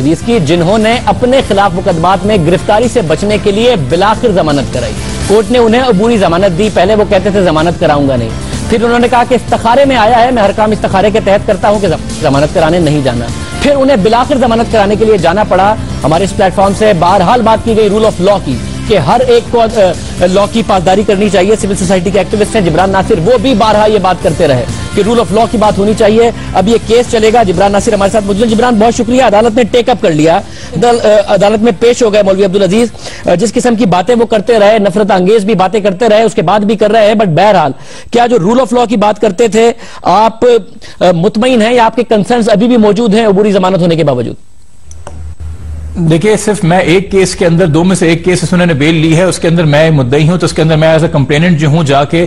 अजीज की जिन्होंने अपने खिलाफ मुकदमात में गिरफ्तारी से बचने के लिए बिलाखिर जमानत कराई। कोर्ट ने उन्हें अबूरी जमानत दी। पहले वो कहते थे जमानत कराऊंगा नहीं, फिर उन्होंने कहा कि इस्तखारे में आया है, मैं हर काम इस्तखारे के तहत करता हूं कि जमानत कराने नहीं जाना। फिर उन्हें बिलाखिर जमानत कराने के लिए जाना पड़ा। हमारे इस प्लेटफॉर्म से बहरहाल बात की गई रूल ऑफ लॉ की कि हर एक को लॉ की पासदारी करनी चाहिए। सिविल सोसाइटी के एक्टिविस्ट हैं जिब्रान नासिर, वो भी बारहा ये बात करते रहे कि रूल ऑफ लॉ की बात होनी चाहिए। अब ये केस चलेगा। जिब्रान नासिर हमारे साथ मौजूद। जिब्रान, बहुत शुक्रिया, अदालत ने टेकअप कर लिया, अदालत में पेश हो गए मौलवी अब्दुल अजीज। जिस किस्म की बातें वो करते रहे, नफरत अंगेज भी बातें करते रहे, उसके बाद भी कर रहे हैं, बट बहरहाल क्या जो रूल ऑफ लॉ की बात करते थे आप मुतमईन हैं या आपके कंसर्न्स अभी भी मौजूद हैं अबूरी जमानत होने के बावजूद? देखिए, सिर्फ मैं एक केस के अंदर, दो में से एक केस उन्होंने बेल ली है, उसके अंदर मैं मुद्दई हूं, तो उसके अंदर मैं एज ए कंप्लेनेंट जो हूं जाके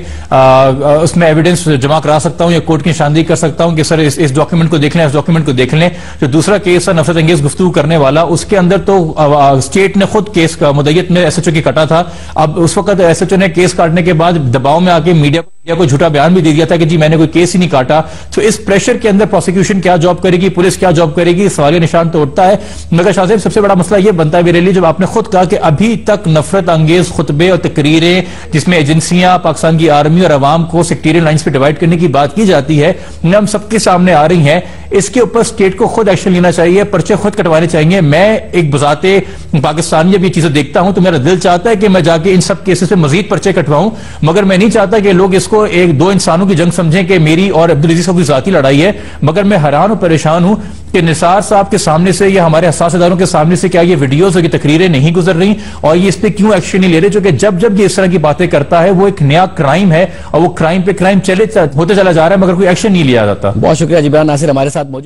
उसमें एविडेंस जमा करा सकता हूं या कोर्ट की निशानदेही कर सकता हूं कि सर इस डॉक्यूमेंट को देख लें, इस डॉक्यूमेंट को देख लें। जो दूसरा केस था नफरत अंगेज गुफ्तगू करने वाला, उसके अंदर तो स्टेट ने खुद केस का मुद्दत में SHO की कटा था। अब उस वक्त SHO ने केस काटने के बाद दबाव में आके मीडिया को झूठा बयान भी दे दिया था कि जी मैंने कोई केस ही नहीं काटा। तो इस प्रेशर के अंदर प्रोसिक्यूशन क्या जॉब करेगी, पुलिस क्या जॉब करेगी, सवालिया निशान तो उठता है। मगर शाह साहब, सबसे बड़ा मसला यह बनता है मेरे लिए, जब आपने खुद कहा कि अभी तक नफरत अंगेज खुतबे और तकरीरें जिसमें एजेंसियां, पाकिस्तान की आर्मी और अवाम को सेक्टेरियन लाइंस पे डिवाइड करने की बात की जाती है, हम सबके सामने आ रही है। इसके ऊपर स्टेट को खुद एक्शन लेना चाहिए, पर्चे खुद कटवाने चाहिए। मैं एक बुजाते पाकिस्तान जब ये चीजें देखता हूं तो मेरा दिल चाहता है कि मैं जाके इन सब केसेस में मजीद पर्चे कटवाऊं, मगर मैं नहीं चाहता कि लोग इसको एक दो इंसानों की जंग समझें कि मेरी और अब्दुल अजीज की जाती लड़ाई है। मगर मैं हैरान और परेशान हूं कि निसार साहब के सामने से या हमारे हसास इदारों के सामने से क्या ये वीडियोस और ये तकरीरें नहीं गुजर रही और ये इस पे क्यों एक्शन नहीं ले रहे। क्योंकि जब जब ये इस तरह की बातें करता है वो एक नया क्राइम है और वो क्राइम पे क्राइम होते चला जा रहा है, मगर कोई एक्शन नहीं लिया जाता। बहुत शुक्रिया जिब्रान नासिर हमारे साथ मौजूद।